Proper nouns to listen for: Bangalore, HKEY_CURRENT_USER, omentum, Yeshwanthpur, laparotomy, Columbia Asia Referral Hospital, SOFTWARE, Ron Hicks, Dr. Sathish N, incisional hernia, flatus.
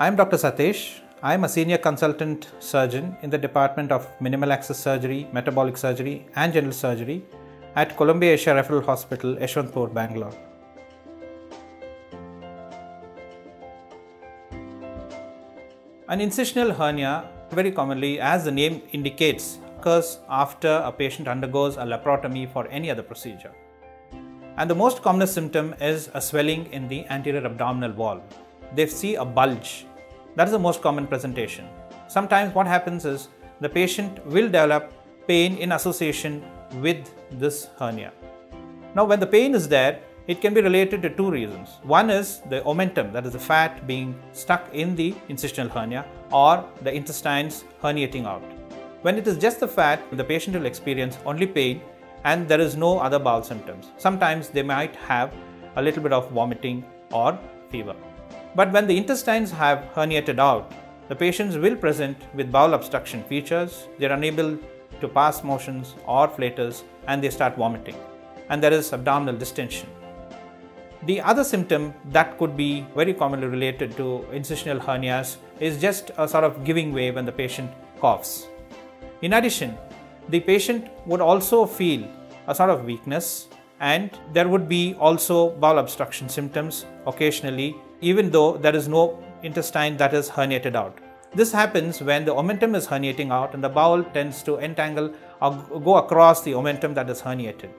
I am Dr. Sathish. I am a senior consultant surgeon in the Department of Minimal Access Surgery, Metabolic Surgery and General Surgery at Columbia Asia Referral Hospital, Yeshwanthpur, Bangalore. An incisional hernia, very commonly as the name indicates, occurs after a patient undergoes a laparotomy for any other procedure. And the most common symptom is a swelling in the anterior abdominal wall. They see a bulge. That is the most common presentation. Sometimes what happens is the patient will develop pain in association with this hernia. Now when the pain is there, it can be related to two reasons. One is the omentum, that is the fat being stuck in the incisional hernia, or the intestines herniating out. When it is just the fat, the patient will experience only pain and there is no other bowel symptoms. Sometimes they might have a little bit of vomiting or fever. But when the intestines have herniated out, the patients will present with bowel obstruction features. They are unable to pass motions or flators and they start vomiting, and there is abdominal distension. The other symptom that could be very commonly related to incisional hernias is just a sort of giving way when the patient coughs. In addition, the patient would also feel a sort of weakness, and there would be also bowel obstruction symptoms occasionally, even though there is no intestine that is herniated out. This happens when the omentum is herniating out and the bowel tends to entangle or go across the omentum that is herniated.